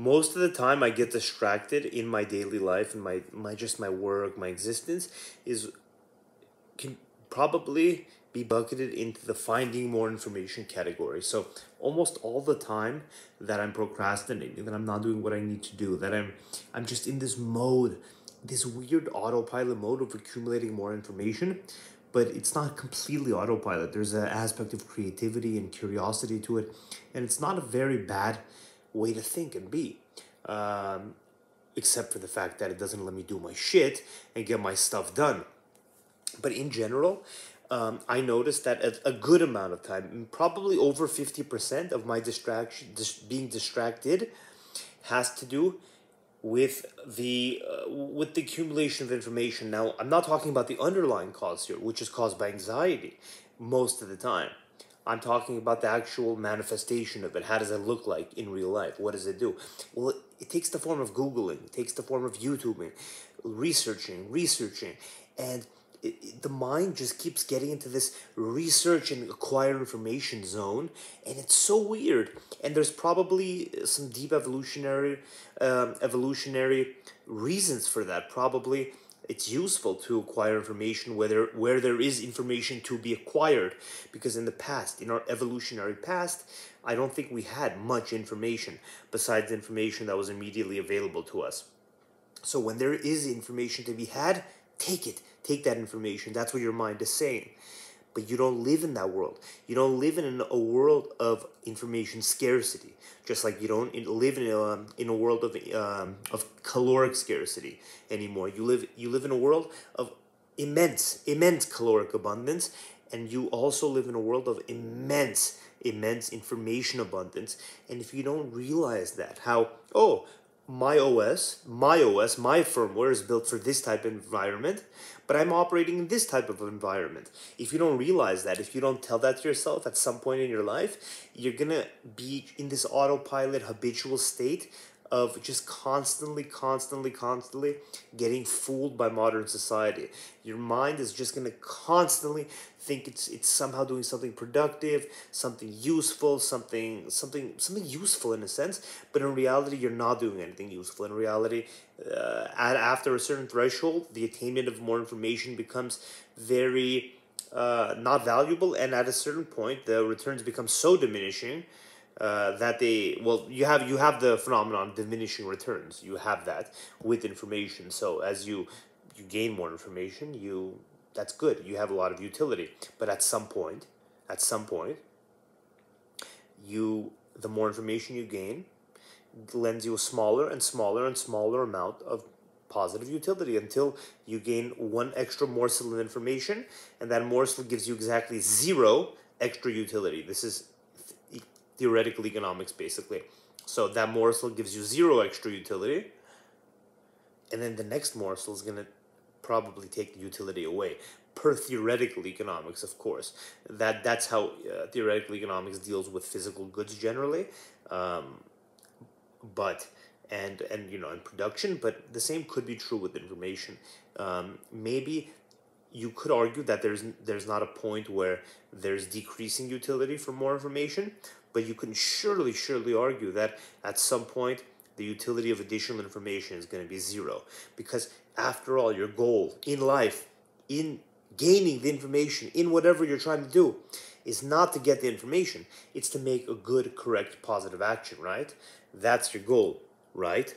most of the time I get distracted in my daily life and my work, my existence can probably be bucketed into the finding more information category. So almost all the time that I'm procrastinating, that I'm not doing what I need to do, that I'm just in this mode, this weird autopilot mode of accumulating more information, but it's not completely autopilot. There's an aspect of creativity and curiosity to it, and it's not a very bad way to think and be, except for the fact that it doesn't let me do my shit and get my stuff done. But in general, I noticed that a good amount of time, probably over 50% of my being distracted has to do with the accumulation of information. Now, I'm not talking about the underlying cause here, which is caused by anxiety most of the time. I'm talking about the actual manifestation of it. How does it look like in real life? What does it do? Well, it takes the form of Googling. It takes the form of YouTubing, researching. And the mind just keeps getting into this research and acquire information zone, and it's so weird. And there's probably some deep evolutionary reasons for that. Probably it's useful to acquire information where there is information to be acquired, because in the past, in our evolutionary past, I don't think we had much information besides information that was immediately available to us. So when there is information to be had, take it. Take that information. That's what your mind is saying. But you don't live in that world. You don't live in a world of information scarcity, just like you don't live in a world of caloric scarcity anymore. You live in a world of immense caloric abundance, and you also live in a world of immense information abundance. And if you don't realize that, my OS, my firmware is built for this type of environment, but I'm operating in this type of environment. If you don't realize that, if you don't tell that to yourself at some point in your life, you're gonna be in this autopilot habitual state of just constantly getting fooled by modern society. Your mind is just gonna constantly think it's somehow doing something productive, something useful, something useful in a sense, but in reality, you're not doing anything useful. In reality, after a certain threshold, the attainment of more information becomes very not valuable, and at a certain point, the returns become so diminishing that you have the phenomenon of diminishing returns. You have that with information. So as you gain more information, that's good. You have a lot of utility. But at some point, the more information you gain lends you a smaller and smaller amount of positive utility, until you gain one extra morsel of information, and that morsel gives you exactly zero extra utility. This is theoretical economics, basically. So that morsel gives you zero extra utility, and then the next morsel is going to probably take the utility away, per theoretical economics, of course. That's how theoretical economics deals with physical goods generally, and production. But the same could be true with information. Maybe you could argue that there's not a point where there's decreasing utility for more information. But you can surely argue that at some point the utility of additional information is going to be zero. Because after all, your goal in life, in gaining the information, in whatever you're trying to do, is not to get the information. It's to make a good, correct, positive action, right? That's your goal, right?